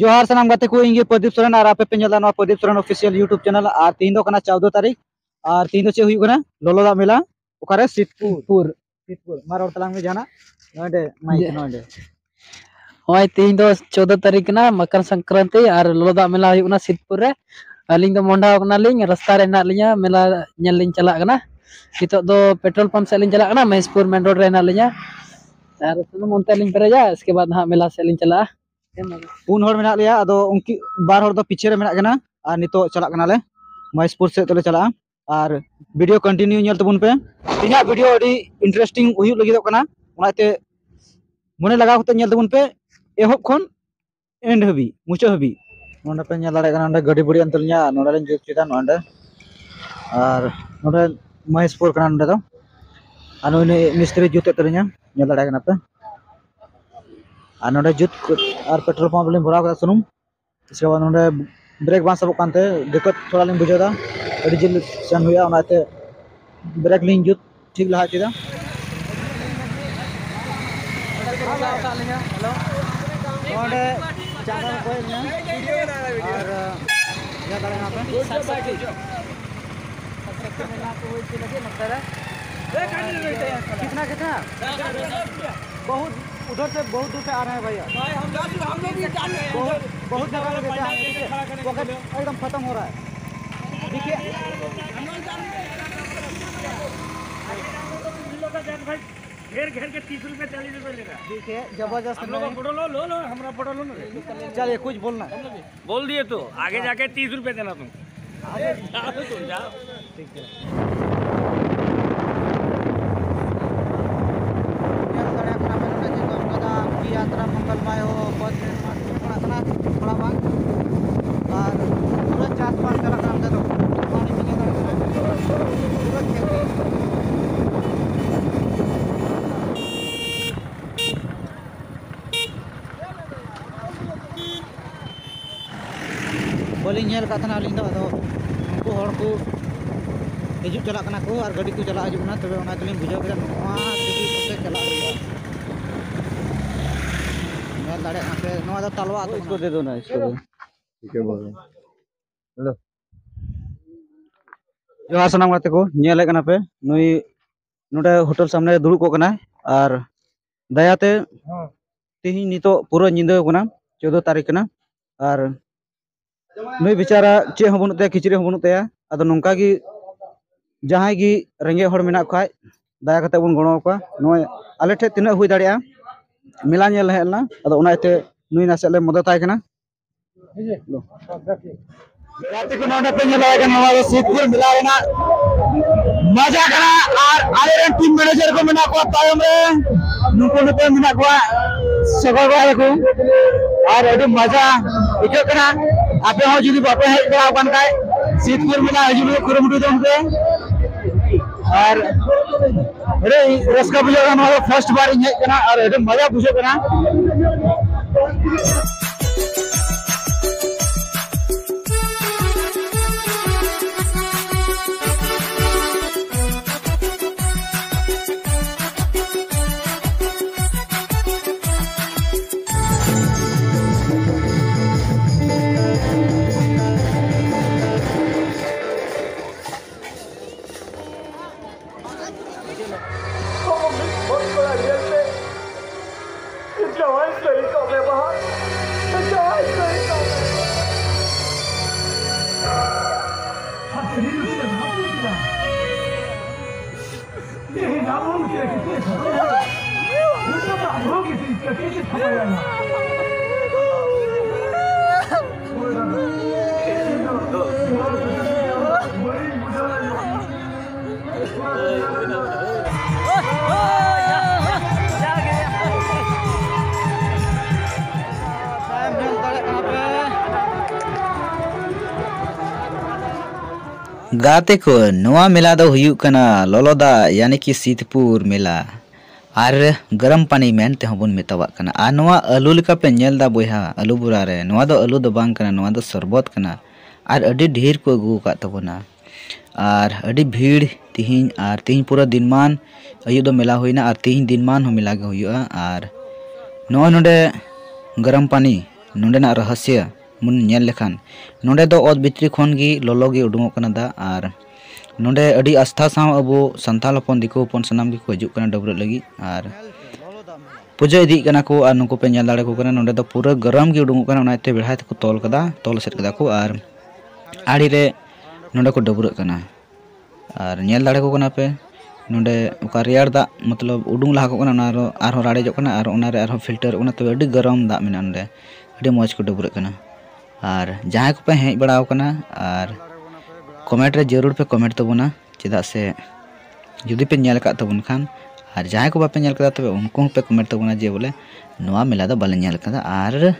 जोहार सानाम गाते को इंगे प्रदीप सोरेन और आपे पेंजल नवा Pradeep Soren official YouTube channel और तीन दो कना 14 तारीख और तीन दो चे हुई कना लोलो दा मेला ओकारे सितपुर मार और तलांग में जाना नडे माई नडे ओय तीन दो 14 तारीख ना मकर संक्रांति और लोलो दा मेला हुई कना सितपुर रे अलिंग दो मोंडा कना लिंग रास्ता रे ना लिया मेला नेल लिंग चला कना नितो दो पेट्रोल पंप से लिंग चला कना महेशपुर मेन रोड रे ना लिया और सुनो मोंते लिंग पेरेजा इसके बाद ना मेला से लिंग चला उन होड़ मेना लिया आदो उनकी बार होड़ दो पीछे रे मेना कना और नितो चला कना ले महेशपुर से तले चला और वीडियो कंटिन्यू नेल तबुन पे तिना वीडियो अडी इंटरेस्टिंग हुई लगी दो कना उनाते मने लगा होते नेल तबुन पे एहोप खन एंड हबी मुचा हबी नोंडा पे नेल लड़े कना नोंडा गडी बुडी अंतलया नोंडा लेन जोक चिदा नोंडा और नोंडा महेशपुर कना नोंडा दो अनु ने मिस्त्री जोते तलया नेल लड़े कना पे और जुत और पेट्रोल पंप लिंग भरा सुनूम इसके बाद ब्रेक बांग सबक कानते दिक्कत थोड़ा लिंग बुझा अभी जिल सेन हुआ ब्रेक लिंग जुत ठीक लहा चेदा कितना कितना बहुत उधर से बहुत दूर से आ रहे हैं भैया भाई हम लोग भी जान रहे हैं बहुत जगह एकदम खत्म हो रहा है देखिए हम लोग जान रहे हैं भाई घेर के 30 रुपये 40 रुपये ले रहा है ठीक है जबरदस्त हम लोग फोटो लो हमारा फोटो लो ना चलिए कुछ बोलना बोल दिए तो आगे जाके 30 रुपये देना तुम ठीक है यात्रा मंगलमय हो बहुत प्रार्थना थोड़ा बात और पूरा चाँद पार चला काम दे दो पानी पीने का पूरा खेल बोलिंग हेल का तना लिंग दो उनको हर को हजू चला कना को और गाड़ी को चला हजना तबे ओना तलिन बुझाव के नवा टिकी से चला गया लड़े पे नवा तो तलवा तो इसको दे दो ना इसको ठीक है बोलो हेलो जोहार सनाम गाते को नेले कना पे नई नोडे होटल सामने दुड़ु को कना और दयाते तेही नितो पूरा निंदो कना 14 तारीख कना और नई बेचारा चे हो बनुते खिचरी हो बनुते आदो नंका की जहां की रंगे होड़ मेना खाय दया करते बन गणो को नय आले ठे तिना हुई दाड़िया मेला नेल हेलना अदो उनाते नुई नासे ले मदद आय कना ठीक लो राती को नोडे पे नेला कना नवा सितपुर मेला रेना मजा करा और आले रेन टीम मैनेजर को मेना को तायम रे नुको नते मेना को सगो वाले को और एडी मजा इको करा आपे हो जुदी बापे हे करा कन काय सितपुर मेला हजु कुरमुटु दम के और अरे रस्का बुझा हमारा फर्स्ट बार इन करना और एकदम मजा बुझे करना गाते को नवा मेला दो हुई कना लोलो दा यानी कि सितपुर मेला और गरम पानी मेन ते हबन मेतावा कना आ नवा आलू लेका पे नेल दा बोहा आलू बुरा रे नवा दो आलू दो बांग कना नवा दो सरबत कना और अडी ढेर को अगु का तबना और अडी भीड़ तिहिन और तिहिन पूरा दिनमान अयु दो मेला होइना और तिहिन दिनमान हो मेला गे हुआ और नवा नडे गरम पानी नोंडेना रहस्य मन नेल लेखान नोंडे दो ओद भित्री खन गी लोलो गी उडुंगो कना दा आर नोंडे अडी आस्था साव अबो संथाल हपन दिको हपन सनाम गी को हजू कना डबरु लगी आर पूजा इदी कना को आर नुको पे नेल दाड़े को कना नोंडे दो पूरा गरम गी उडुंगो कना ओनाते बेढ़ाय तको तोल कदा तोल सेट कदा को आर आड़ी रे नोंडे को डबरु कना आर नेल दाड़े को कना पे नोंडे ओका रेयार दा मतलब उडुंग लाहा को कना ना रो आर हो राड़ेजो कना आर ओना रे आर हो फिल्टर ओना तो अडी गरम दा मेना नोंडे अडी मौज को डबरु कना और जहाँ को पे हेज बड़ाव कना और कमेंट रे जरूर पे कमेंट तबना चेदा से जुदी पे नेल का तबन खान और जहाँ को बापे नेल कदा तबे उनको पे कमेंट तबना जे बोले नोआ मेला दा बाले नेल कदा और